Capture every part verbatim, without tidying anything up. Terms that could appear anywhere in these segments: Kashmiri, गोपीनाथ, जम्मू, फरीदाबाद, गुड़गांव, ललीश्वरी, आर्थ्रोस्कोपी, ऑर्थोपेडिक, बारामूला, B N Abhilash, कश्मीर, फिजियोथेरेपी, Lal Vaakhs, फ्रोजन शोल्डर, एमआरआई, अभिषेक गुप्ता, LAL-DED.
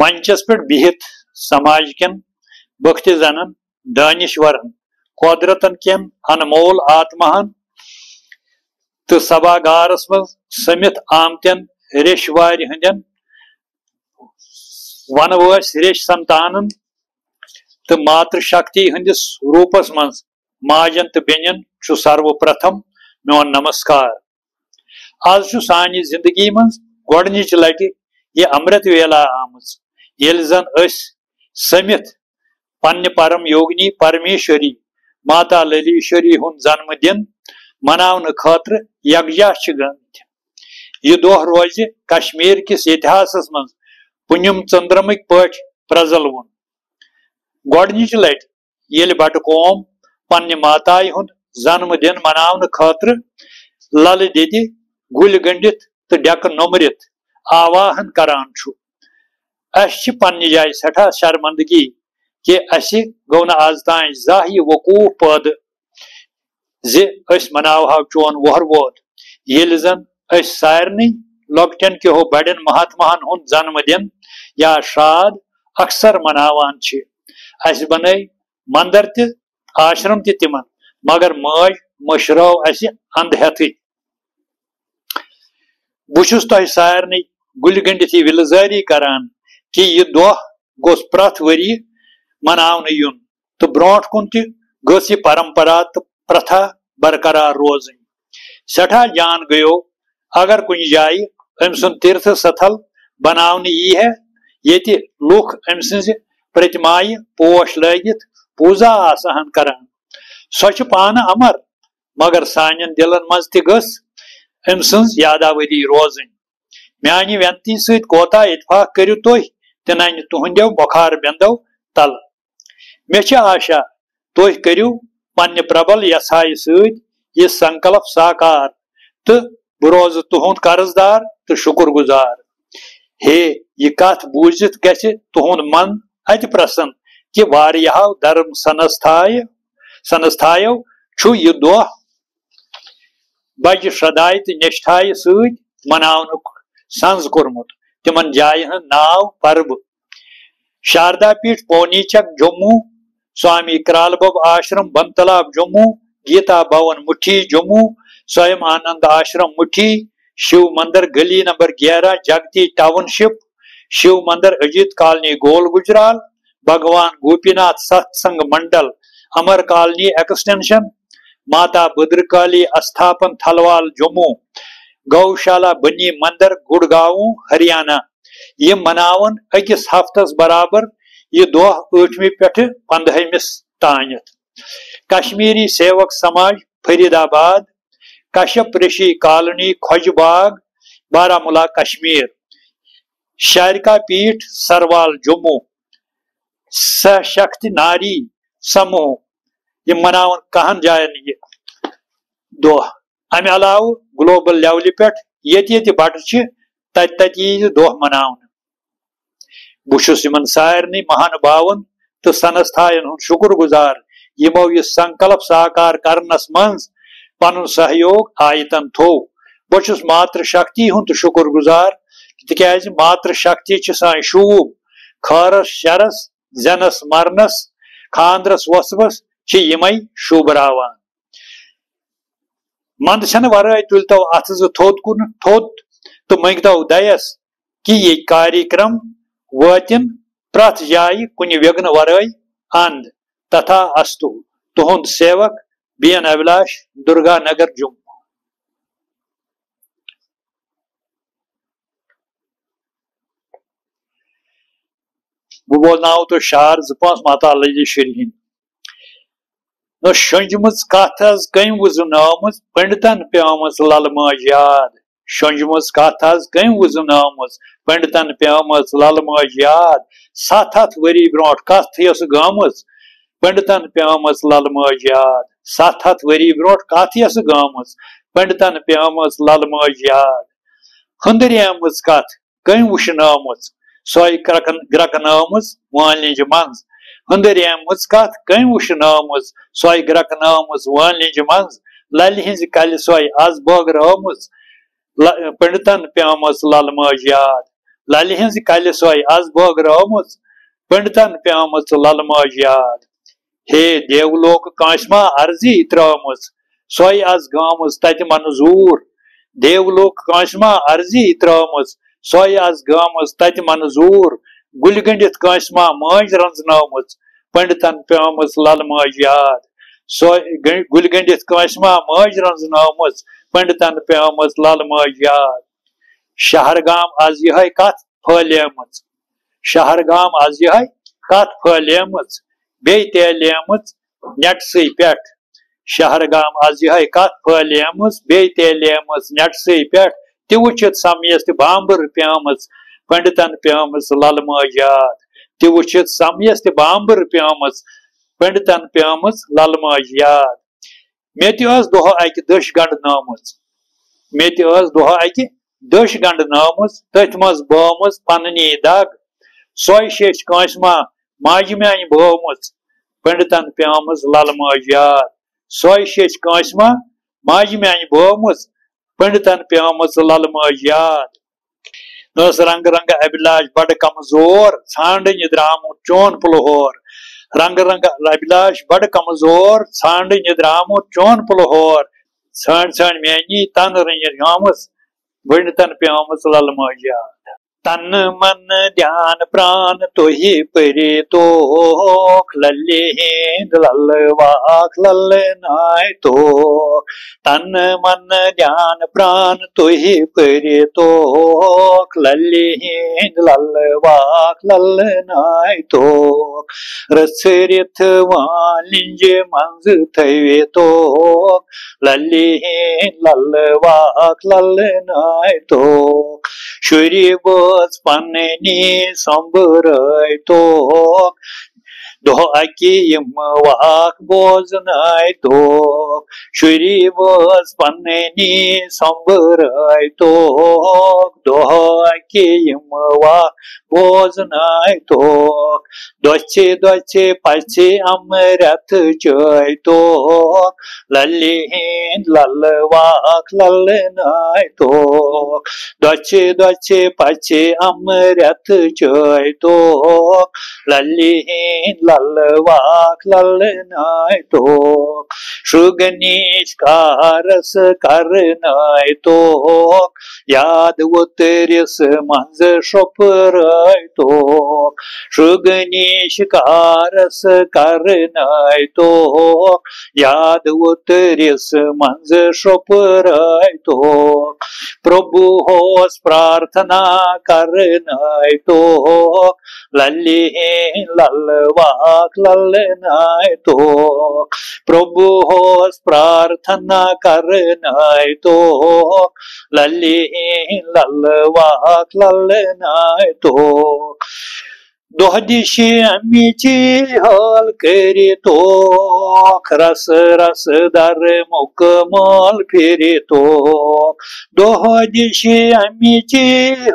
मंचस पे बिहित समाज कें बख्ति जनन दानिश्वरन कुदरतन कें अनमोल आत्माहन तो सभागारस मज समित आमतन रेशवार हंदन वनवश रेश संतानन तो मातृशक्ति हंदिस रूपस मज माजन तो बेनन छु सर्वप्रथम मोन नमस्कार। आज छु सानी जिंदगी मज गोडनिच लटि ये अमृत वेला आमज येल जन अस समित पन्य परम योगिनी परमेश्वरी माता ललीश्वरी हुन जन्मदिन मनावन खातर यज्ञा गंत यह दोह रोज कश्मीर किस इतिहास मं पुनिम चंद्रमिक पठ प्रजलवन गोडनिच लट ये बट कौम पन्य माताय हुन जन्मदिन मनावन खातर लल दि गुल गंडित तो डेक नोमरित आवाहन करान छु अस पन्य जाय सठा शर्मंदगी कि अस गो न आज तान जाह वकूफ पद मनावहा चोन वोहर वोद ये जन सारे लोकटन के हो बड़े महात्मान हुन जन्मदिन या श्राद अक्सर मनावान अस बन मंदिर ते आश्रम ते तिमन मगर मज मशरो अस अंधहत बुछुस तह सारे गुल गंडित विलजारी करान कि यह दोह गोस प्रथ वरी मनावने युन तो ब्रोठ कुन ती गोसी परंपरा तो प्रथा बरकरार रोजन सठा जान गयो अगर कुन जाई अम सुन तीर्थ स्थल बनावने यी है ये लुख अम सिंज प्रतिमाई पोष लगित पूजा आसान करान सच पान अमर मगर सानिन दिलन मज ती गस अम सिंज यादावरी रोजन म्यानी व्यंती सहित कोता इतफाक करियो तुह तिनान तुहंदो बुखार बेंदो तल मे आशा तुह करू पन्य प्रबल यसाय सह संकल्प साकार तो बह रोज तुहद कर्जदार तो शुक्र गुजार। हे यह कथ बूझित तुहद मन अति प्रसन्न कि वारिया धर्म संस्थाय संस्थायो छु यह दोह बज श्रद्धाय तो निष्ठाय सहित मनावनुक संज कोर्मुत तिमन जायन नाव पर्व शारदा पीठ पौनीचक जम्मू स्वामी करालबब आश्रम बनतलाब जम्मू गीता भवन मुठी जम्मू स्वयं आनंद आश्रम मुठी शिव मंदिर गली नंबर ग्यारह जागती टाउनशिप शिव मंदिर अजीत कॉलोनी गोल गुजराल भगवान गोपीनाथ सत्संग मंडल अमर कॉलोनी एक्सटेंशन माता भद्रकाली स्थापन थलवाल जम्मू गौशाला बनी मंदिर गुड़गांव हरियाणा। ये मनावन अकिस हफ्तस बराबर यह दोह आठवीं पेठ पंद्रहमिस तानत कश्मीरी सेवक समाज फरीदाबाद कश्यप ऋषि कॉलोनी खोजबाग बारामूला कश्मीर शारिका पीठ सरवाल जम्मू सशक्त नारी समूह ये मनावन कहन जायन ये दोह अमे अलाव ग्लोबल लेवल पेठ ये बट तत दोह मनावन बुछुस यमन सारे महानुभावन तो संस्थायन हुन शुक्र गुजार यमो यह संकल्प साकार करनस मंज पनुन सहयोग आयतन थो बुछुस मातृशक्ति हुन तो शुक्र गुजार तिकाज मातृशक्ति छ साई शूब खरस शरस जनस मरनस खांद्रस वसवस छ यमै शूबरावान मंद छन वराय तुलतो अथज थोद कुन थोद तो मंगतो दयस कि ये कार्यक्रम वातिन प्रथ जाय कुन विघ्न वराय अंद तथा अस्तु तुहंद सेवक बीएन अभिलाष दुर्गा नगर जुम्मू। वो बोलना हो तो शार जपास माता ललीश्वरी हिंद न शंजम कथ कम वुज नाम पंडितन प्याम लल माज याद शंजम कथ कम वुज नाम पंडितन प्याम लल माज याद सत हथ वरी ब्रो कथ यस गामज पंडितन प्याम लल माज याद सत हथ वरी ब्रो कथ यस गामज पंडितन प्याम लल माज याद हंदर आम कथ कम वुश नाम सोई ग्रक नाम वालज मंज हंदर आम कथ कम वुश नाम सोई ग्रक नाम वालज मंज लल हिंज कल सोई आज बगर आम पंडितन प्याम लल माज याद लाल हिंस कल सोई आज बोगर आमुत पंडितन पे आमुत लल माज याद हे देवलोक काशमा अर्जी त्रामुत सोई आज गामुत तत मंजूर देवलोक काशमा अर्जी त्रामुत सोई आज गामुत तत मंजूर गुलगंडित काशमा माज रंजनामुत पंडितन पे आमुत लल माज याद सोई गुलगंडित काशमा माज रंजनामुत पंडितन पे आमुत लल माज याद शहरगाम आज यह कत फैलियम शहरगाम आज यह कत फैलियम बेम नेट सी पे शहरगाम आज यह कत फैलियम बेम नेट सी पे तुचित समियस तो बांबर प्याम पंडितन प्याम लल माज याद तुचित समियस तो बांबर प्याम पंडितन प्याम लल माज याद मे तह अकि दश गंड नाम मे तह अकि दश गंड नाम तथ मोम पनी दग सोई शेष काशमा माज मान बोम पंडितन प्याम लल माज याद सोई शेष काशमा माज मान बोम पंडितन प्याम लल माज याद रंग रंग अभिलाष बड़ कमजोर छांडन द्रामु चोन पुलहोर रंग रंग अभिलाष बड़ कमजोर छांडन द्रामु चोन पुलहोर छांड छांड मैनी तन रंग गामस पंडितन प्याम लल माज याद तन मन ध्यान प्राण तुहि परे तोख लल्ले हिंद लल वाख लल नाय तोख तन मन ध्यान प्राण तुहि परे तोख लल्ले हिंद लल वाख लल नाय तोख रस रिथ वालिंजे मंज थवे तोख लल्ले हिंद लल वाख लल नाय तोख शुरी बो पन्नी संबर तोख दो वाक बोजन तोख शुरी बस पन्नी संबर तोख दोम वाक बोजन तोख दचे दचे पचे अमृत चय तोख लल्ले हिंद लल वाक लल नाय तोख दचे दचे पचे अमृत चय तोख लल्ले हिंद लल वाक लल नाय तोख शुगनीश का रस कर नाय तोख याद उतरिस मंज शोपर तोख शुगनीश का रस कर नाय तोख याद उतरिस मंज शोपर तोख प्रभु होस प्रार्थना कर नाय तोख लल्ले हिंद लल वाख लल नाय तोख प्रभु होस प्रार्थना कर नाय तोख लल्ले हिंद लल वाख लल नाय तोख दोह दिशे अमीची हाल करी तोख रस रस दर मुकमाल फिर तोख दोह दिशे अमीची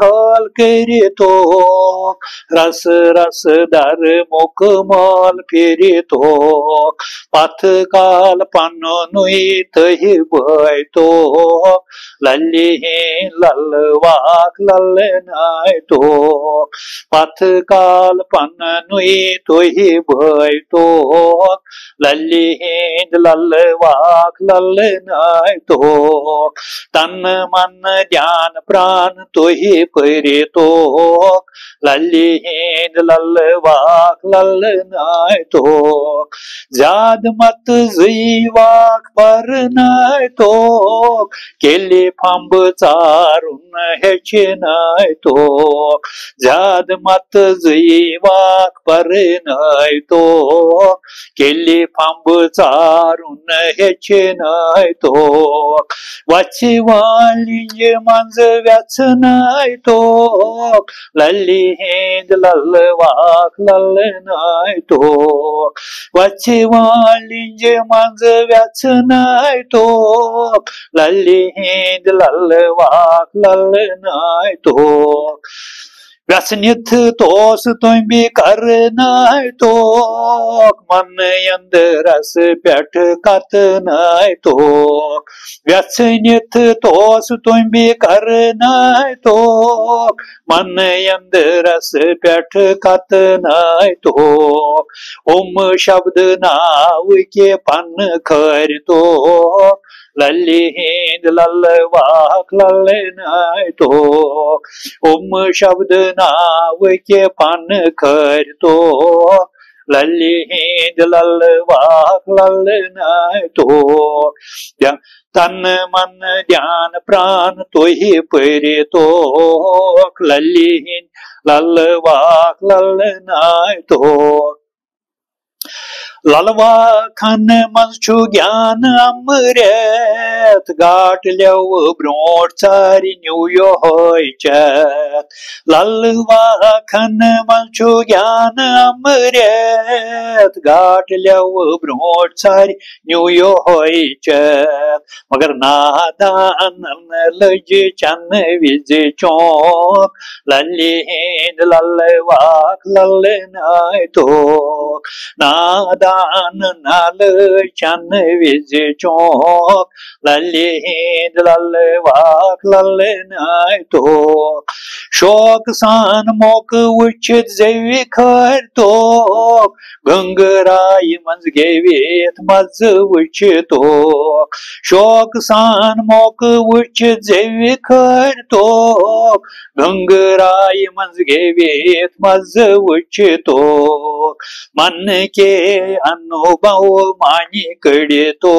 हाल करी तोख रस रस दर मुकमाल फिर तोख पथ काल पन्नो नुई तहि बय तोख लल्ले हिंद लल वाख लल नाय तोख पथ काल पन्नुई तुहि भय तोख लल्ले हिंद लल वाख लल नाय तोख तन मन ध्यान प्राण तुहि परे तोख लल्ले हिंद लल वाख लल नाय तोख जाद मत जी वाख पर नाय तोख केले फंब चारुन हेच नाय तोख जाद मत जी वाक पर नाय तोख केले फंब चारुन हेच नाय तोख वचि वालिंजे मंज व्यच नाय तोख लल्ले हिंद लल वाख लल नाय तोख वचि वालिंजे मंज व्यच नाय तोख लल्ले हिंद लल वाख लल नाय तोख व्यसनिथ तोस तुम भी कर नाय तोक मन अंदर रस बैठ कत नाय तोक व्यसनिथ तोस तुम भी कर नाय तोक मन अंदर रस बैठ कत नाय तोक ओम शब्द नाव के पन खर तोक लल्ले हिंद लल वाख लल्ले नाय तोक ओम शब्द नाव के पान कर तो लल्ले हिंद लल वाख लल नाय तो तन मन ध्यान प्राण तुहि परे तो लल्ले हिंद लल वाख लल नाय तो लल वाखन मज ज्ञान अमृत गाट लो ब्रोट सारी न्यू चैत लल वाखन मज ज्ञान अमृत गाट लो ब्रोट सारी न्यू चैत मगर नादान लज चन विज चौक लल्ले हिंद लल वाख लल नाय तो नादान नाल चन विज चौक लल्ले हिंद लल वाख लल नाय तोक शौक सान मोक उचित जैवी खर तोक गंगराय मंज गेवेत मज उच तोक शौक सान मोक उचित जैवी खर तोक गंगराय मंज गेवेत मज उच तोक मन के अनुभव मानी कड़े तो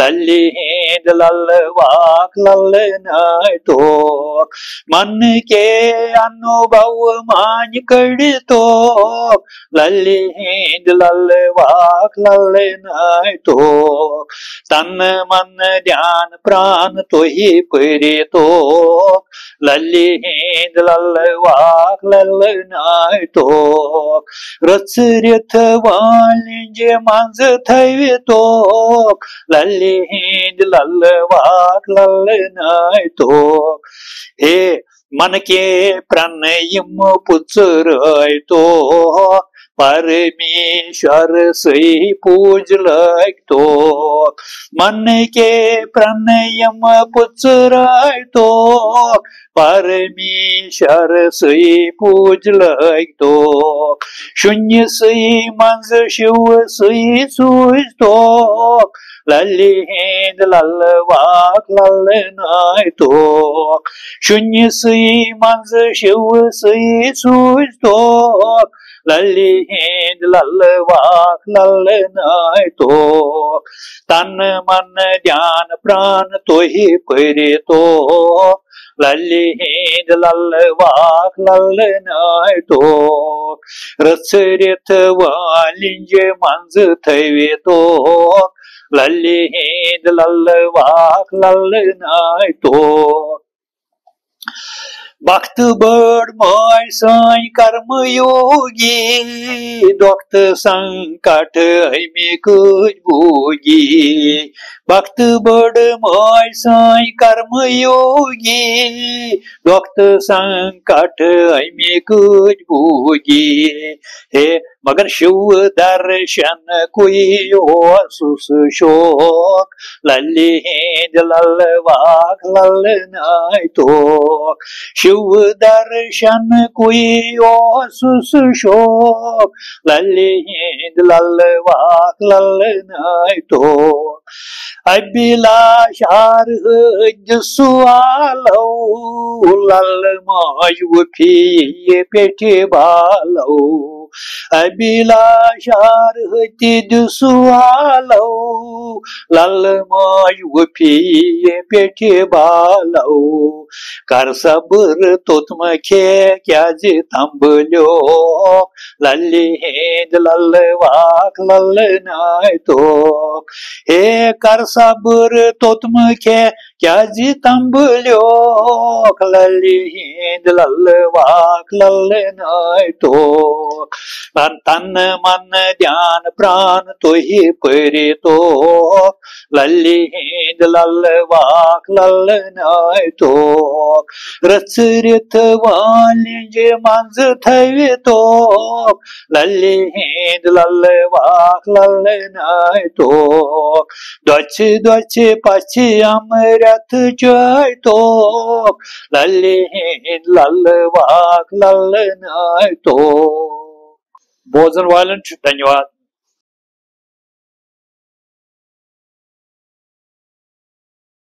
लल्ले हिंद लल वाख लल नाय तो मन के अनुभव मान कड़े तो लल्ले हिंद लल वाख लल नाय तो तन मन ध्यान प्राण तुहि परे तो लल्ले हिंद लल वाख लल नाय तो रस रिथ वालिंजे मंज थवे तोक लल्ले हिंद लल वाख लल नाय तोक हे मन के प्रणयम पुचराय तोक परमेश्वर सही पूज लायक तोक मन के प्रणयम पुचराय तोक परमेश्वर सही पूज लायक तोक शून्य सही मंज शिव सही सूझ तोक लल्ले हिंद लल वाख लल नाय तोक शून्य सही मंज शिव सही सूझ तोक लल्ले हिंद लल वाख लल नाय तोक तन मन ध्यान प्राण तुहि परे तोक लल्ले हिंद लल वाख लल नाय तोक रस रिथ वालिंज मंज थवे तोक लल्ले हिंद लल वाख लल नाय तोक बख्त बड़ माय साई कर्म योगी दुखत संकट हमें कुछ भोगी बख्त बड़ माय साई कर्म योगी दुखत संकट हमें कुछ भोगी हे मगर शिव दर्शन कोई और सुशोक लल्ले हिंद लल वाख लल नाय तोक शिव दर्शन कोई और सुशोक लल्ले हिंद लल वाख लल नाय तोक अभिलाष सुलो लल माय उफी ये पेटे बालो अभिलाष सुलो लल माय उफी ये पेटे बालो कर सब्र तुम खे क्या जे तंबलो लल्ले हिंद लल वाख लल नाय तोक हे कर सब्र तुम खे क्या जी तंबलोक लल्ले हिंद लल वाख लल नाय तोक तन मन ध्यान प्राण तुहि परे तोक लल्ले हिंद लल वाख लल नाय तोक रचरित वालिंजे मंज थवे तो लल्ले हिंद लल्ले वाख लल्ले नाय तो दच दच पाछे अमृत जाय तो लल्ले हिंद लल्ले वाख लल्ले नाय तो। बहुत धन्यवाद।